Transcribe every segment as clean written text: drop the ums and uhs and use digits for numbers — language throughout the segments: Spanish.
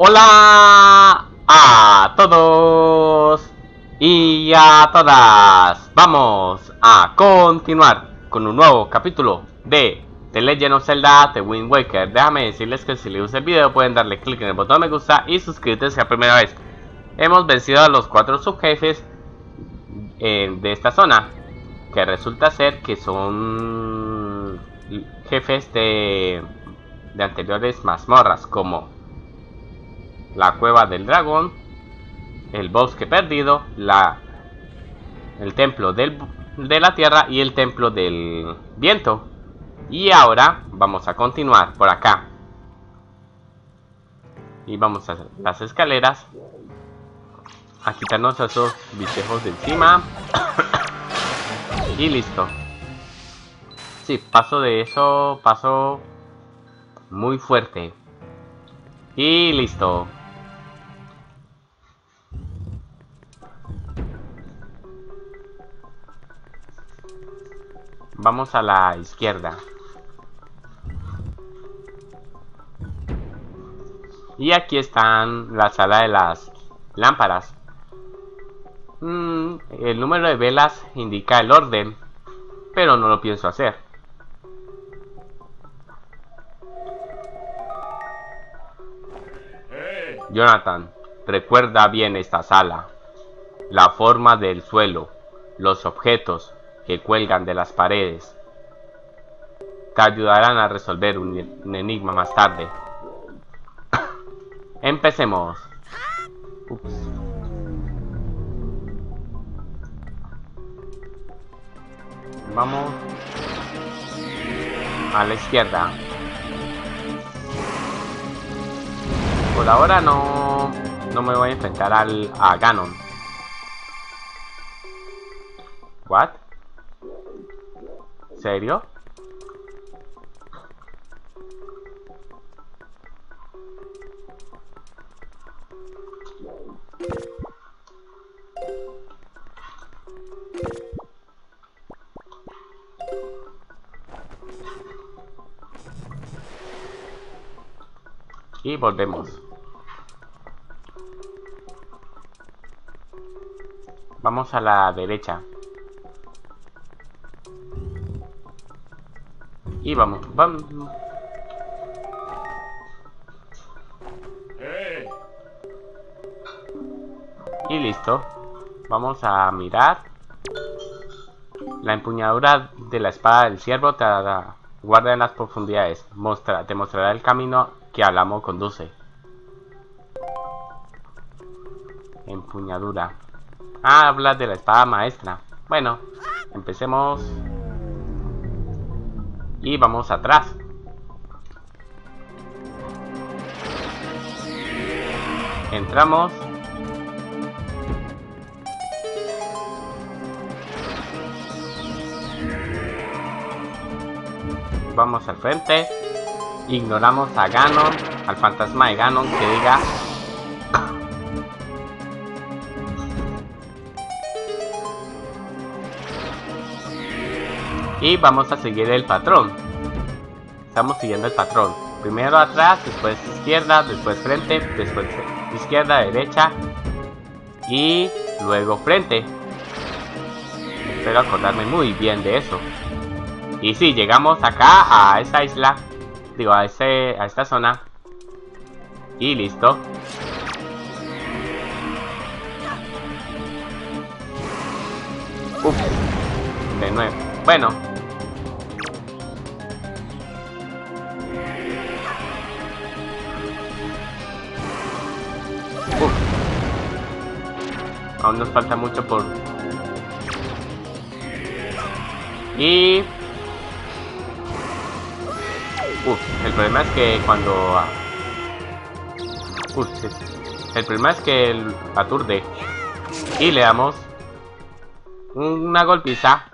¡Hola a todos y a todas! Vamos a continuar con un nuevo capítulo de The Legend of Zelda: The Wind Waker. Déjame decirles que si les gusta el video pueden darle clic en el botón me gusta y suscribirse si es la primera vez. Hemos vencido a los 4 subjefes de esta zona, que resulta ser que son jefes de anteriores mazmorras, como la cueva del dragón, el bosque perdido, el templo de la tierra y el templo del viento. Y ahora vamos a continuar por acá y vamos a las escaleras a quitarnos esos bichejos de encima y listo. Sí, paso de eso, paso muy fuerte y listo. Vamos a la izquierda. Y aquí están la sala de las lámparas. El número de velas indica el orden, pero no lo pienso hacer. Jonathan, recuerda bien esta sala. La forma del suelo, los objetos que cuelgan de las paredes te ayudarán a resolver un enigma más tarde. Empecemos. Ups. Vamos a la izquierda. Por ahora no me voy a enfrentar a Ganon. What? ¿En serio? Y volvemos. Vamos a la derecha. Y vamos. Y listo. Vamos a mirar. La empuñadura de la espada del ciervo te dará guarda en las profundidades. Te mostrará el camino que al amo conduce. Empuñadura. Ah, habla de la espada maestra. Bueno, empecemos. Y vamos atrás. Entramos. Vamos al frente. Ignoramos a Ganon, al fantasma de Ganon que diga. Y vamos a seguir el patrón. Estamos siguiendo el patrón. Primero atrás, después izquierda, después frente, después izquierda, derecha y luego frente. Espero acordarme muy bien de eso. Y si llegamos acá a esa isla, digo a esta zona y listo. Ups, de nuevo. Bueno. Aún nos falta mucho por... Y... el problema es que cuando... el problema es que el aturde. Y le damos una golpiza.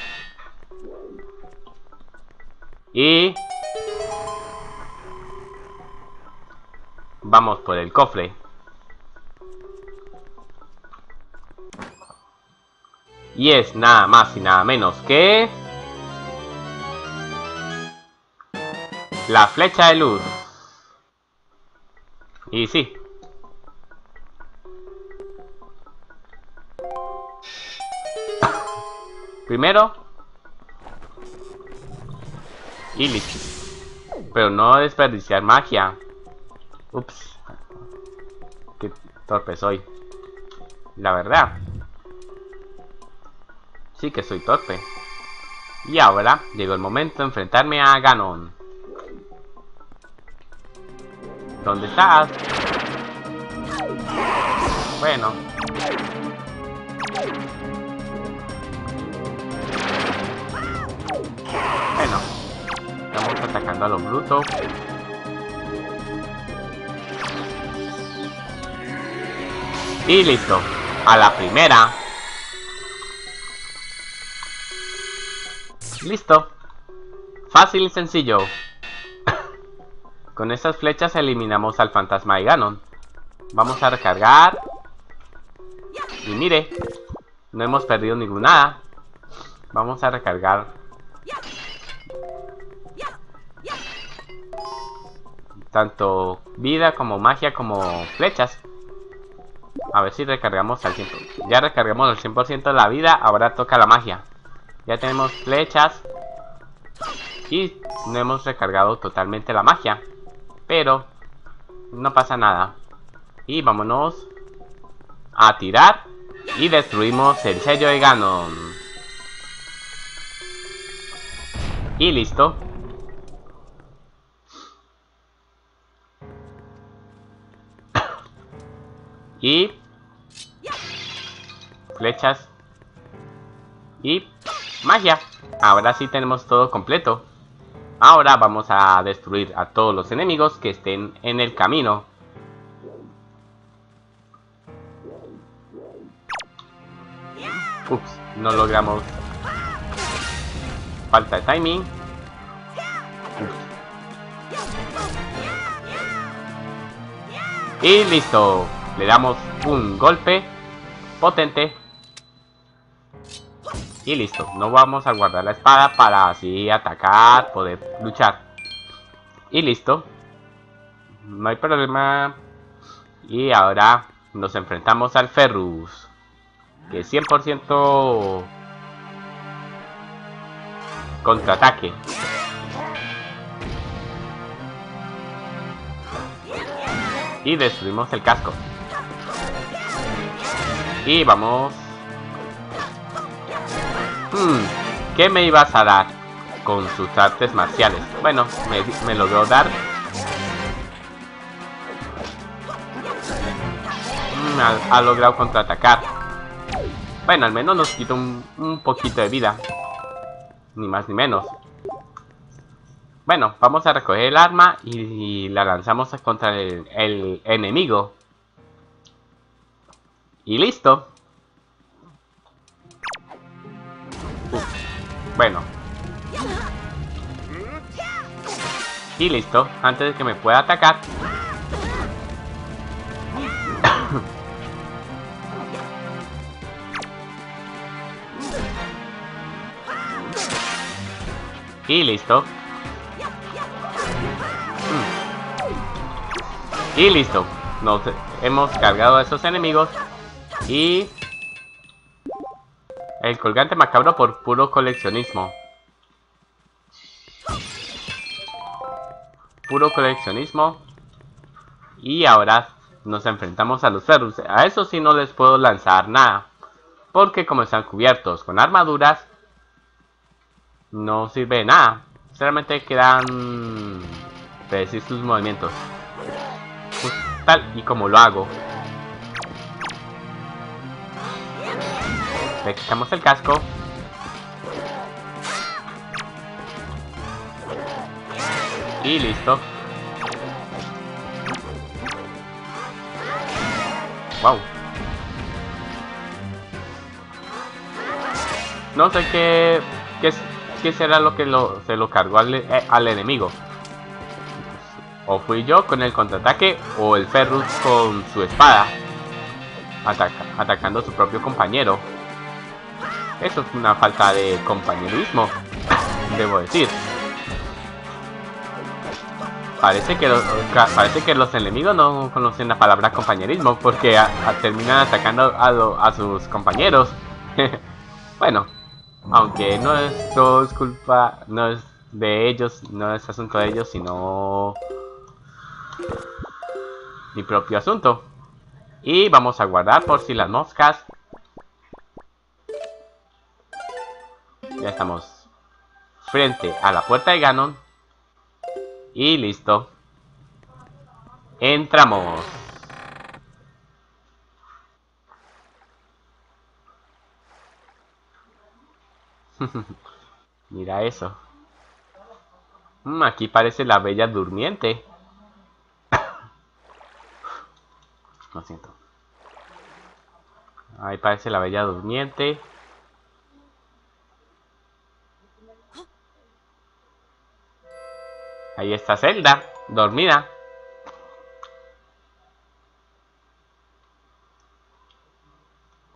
Y... vamos por el cofre. Y es nada más y nada menos que... la flecha de luz. Y sí, Primero. Illich. Pero no desperdiciar magia. Ups. Qué torpe soy. La verdad. Sí que soy torpe. Y ahora llegó el momento de enfrentarme a Ganon. ¿Dónde estás? Bueno. Bueno. Estamos atacando a los brutos. Y listo. A la primera. Listo. Fácil y sencillo. Con estas flechas eliminamos al fantasma de Ganon. Vamos a recargar. Y mire, no hemos perdido ninguna. Vamos a recargar. Tanto vida como magia como flechas. A ver si recargamos al 100%. Ya recargamos al 100% de la vida, ahora toca la magia. Ya tenemos flechas. Y no hemos recargado totalmente la magia. Pero no pasa nada. Y vámonos a tirar. Y destruimos el sello de Ganon. Y listo. Y flechas. Y magia. Ahora sí tenemos todo completo. Ahora vamos a destruir a todos los enemigos que estén en el camino. Ups, no logramos. Falta de timing. Y listo. Le damos un golpe potente. Y listo, no vamos a guardar la espada para así atacar, poder luchar. Y listo. No hay problema. Y ahora nos enfrentamos al Ferrus. Que 100% contraataque. Y destruimos el casco. Y vamos. ¿Qué me ibas a dar con sus artes marciales? Bueno, me logró dar. Ha logrado contraatacar. Bueno, al menos nos quitó un poquito de vida. Ni más ni menos. Bueno, vamos a recoger el arma y la lanzamos contra el enemigo. Y listo. Bueno. Y listo, antes de que me pueda atacar. Y listo. Y listo. Nos hemos cargado a esos enemigos. Y... el colgante macabro por puro coleccionismo. Puro coleccionismo. Y ahora nos enfrentamos a los Ferrus. A eso sí no les puedo lanzar nada. Porque como están cubiertos con armaduras, no sirve de nada. Solamente quedan predecir sus movimientos. Pues tal y como lo hago. Le quitamos el casco. Y listo. Wow. No sé qué será lo que se lo cargó al enemigo. O fui yo con el contraataque o el Ferrus con su espada. Atacando a su propio compañero. Eso es una falta de compañerismo, debo decir. Parece que los enemigos no conocen la palabra compañerismo porque terminan atacando a sus compañeros. Bueno, Aunque no es todo culpa, no es de ellos, no es asunto de ellos, sino mi propio asunto. Y vamos a guardar por si las moscas. Ya estamos frente a la puerta de Ganon. Y listo. Entramos. Mira eso. Aquí parece la Bella Durmiente. Lo siento. Ahí parece la Bella Durmiente. Ahí está Zelda, dormida.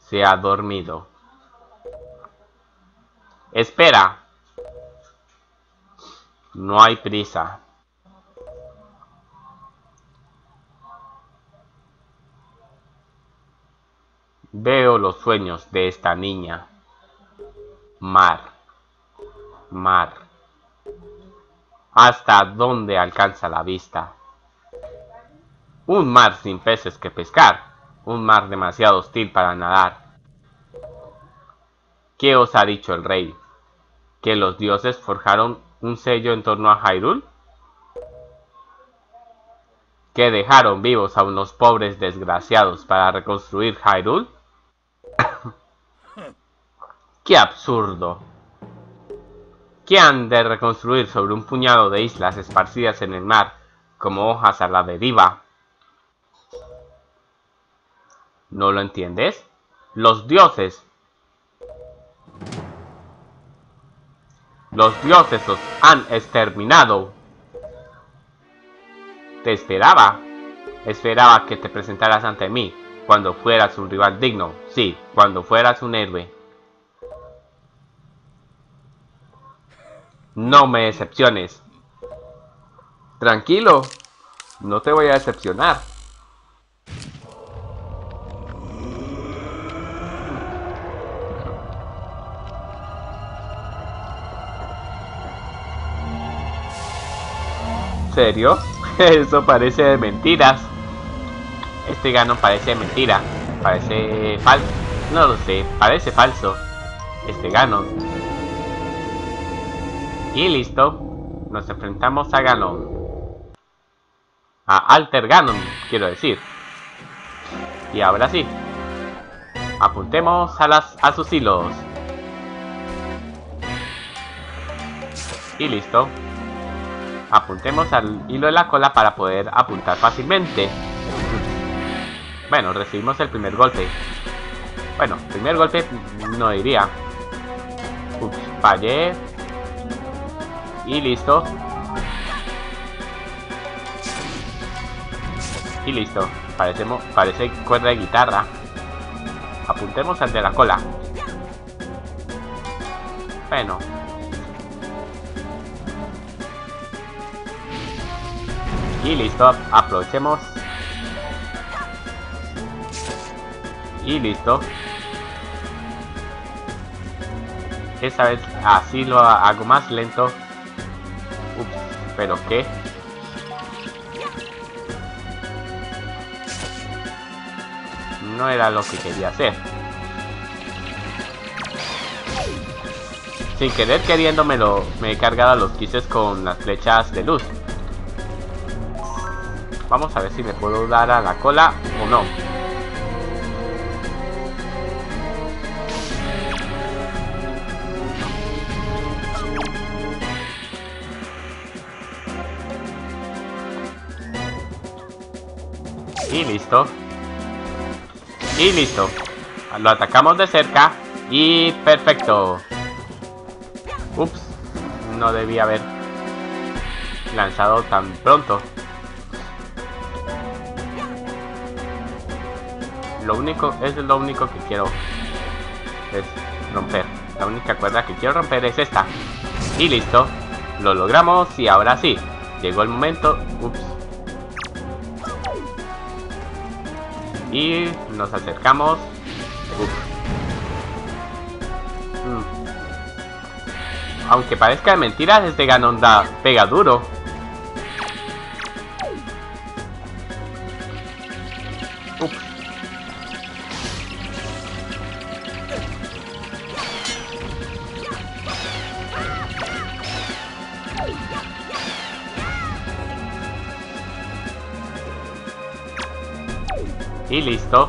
Se ha dormido. Espera. No hay prisa. Veo los sueños de esta niña. Mar. Hasta dónde alcanza la vista. Un mar sin peces que pescar. Un mar demasiado hostil para nadar. ¿Qué os ha dicho el rey? ¿Que los dioses forjaron un sello en torno a Hyrule? ¿Que dejaron vivos a unos pobres desgraciados para reconstruir Hyrule? ¡Qué absurdo! ¿Qué han de reconstruir sobre un puñado de islas esparcidas en el mar, como hojas a la deriva? ¿No lo entiendes? Los dioses los han exterminado. Te esperaba que te presentaras ante mí, cuando fueras un rival digno, sí, cuando fueras un héroe. No me decepciones. Tranquilo, no te voy a decepcionar. ¿En serio? Eso parece de mentiras. Este Ganon parece mentira. Parece falso. No lo sé, parece falso. Este Ganon. Y listo, nos enfrentamos a Ganon. A Alter Ganon, quiero decir. Y ahora sí, apuntemos a sus hilos. Y listo. Apuntemos al hilo de la cola para poder apuntar fácilmente. Bueno, recibimos el primer golpe. Bueno, primer golpe no diría. Ups, fallé. Y listo. Y listo. Parece cuerda de guitarra. Apuntemos al de la cola. Bueno. Y listo. Aprovechemos. Y listo. Esta vez así lo hago más lento. ¿Pero qué? No era lo que quería hacer. Sin querer queriendo me he cargado a los quises con las flechas de luz. Vamos a ver si me puedo dar a la cola o no. Y listo. Y listo. Lo atacamos de cerca. Y perfecto. Ups. No debía haber lanzado tan pronto. Es lo único que quiero. Es romper. La única cuerda que quiero romper es esta. Y listo. Lo logramos. Y ahora sí. Llegó el momento. Ups. Y nos acercamos. Aunque parezca mentira, desde Ganondorf pega duro. Y listo.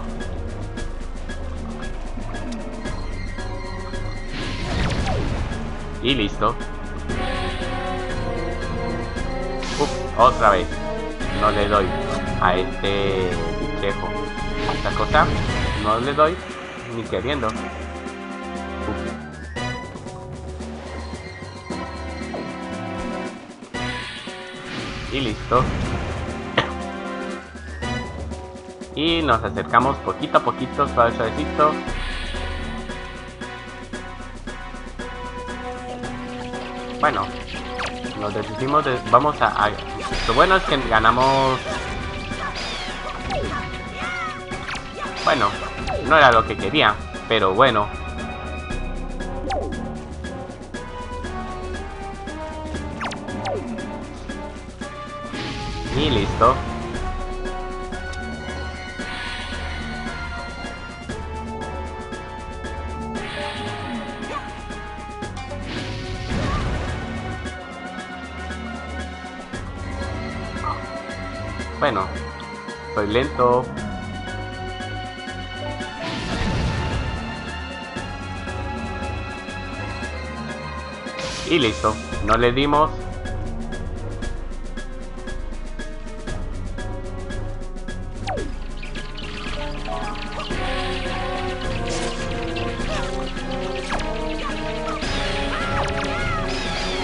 Y listo. Otra vez. No le doy a este bichejo. A esta cosa no le doy ni queriendo. Y listo. Y nos acercamos poquito a poquito, suave, suavecito. Bueno, nos deshicimos de... Vamos a... Lo bueno es que ganamos... Bueno, no era lo que quería, pero bueno. Y listo. Bueno, soy lento. Y listo, no le dimos.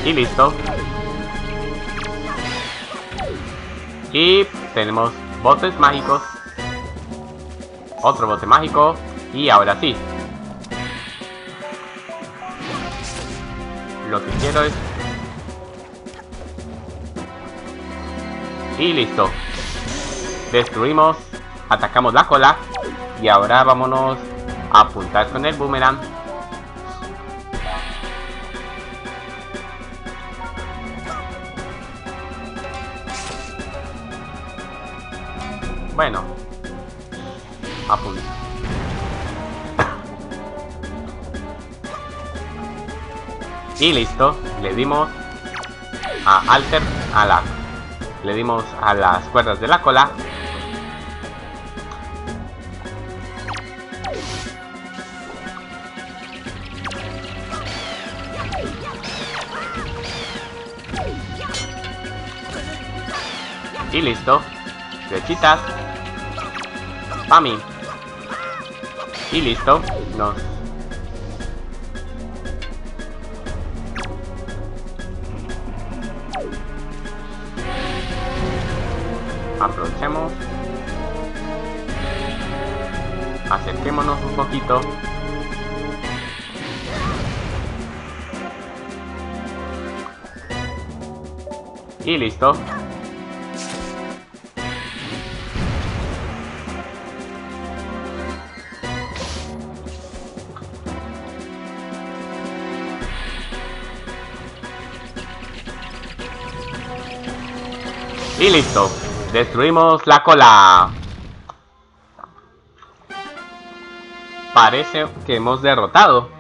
Y listo. Y tenemos botes mágicos. Otro bote mágico. Y ahora sí. Lo que quiero es... Y listo. Destruimos. Atacamos la cola. Y ahora vámonos a apuntar con el boomerang. Bueno, apunto. Y listo, le dimos a Alter, le dimos a las cuerdas de la cola. Y listo, flechitas. Pami. Y listo. Nos. Aprovechemos. Acerquémonos un poquito. Y listo. Y listo, destruimos la cola. Parece que hemos derrotado.